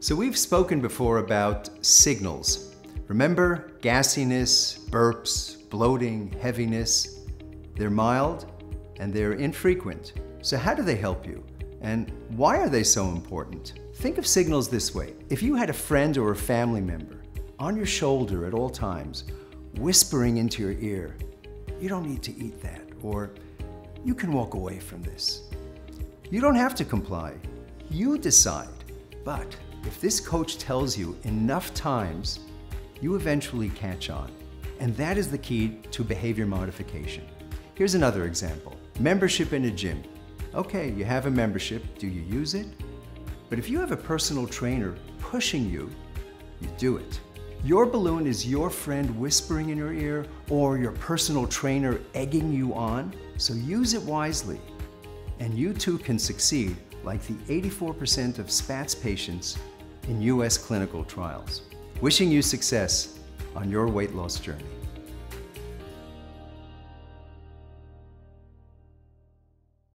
So we've spoken before about signals. Remember gassiness, burps, bloating, heaviness? They're mild and they're infrequent. So how do they help you? And why are they so important? Think of signals this way. If you had a friend or a family member on your shoulder at all times, whispering into your ear, you don't need to eat that, or you can walk away from this. You don't have to comply. You decide. But if this coach tells you enough times, you eventually catch on. And that is the key to behavior modification. Here's another example. Membership in a gym. Okay, you have a membership. Do you use it? But if you have a personal trainer pushing you, you do it. Your balloon is your friend whispering in your ear or your personal trainer egging you on. So use it wisely. And you too can succeed, like the 84% of Spatz patients in US clinical trials. Wishing you success on your weight loss journey.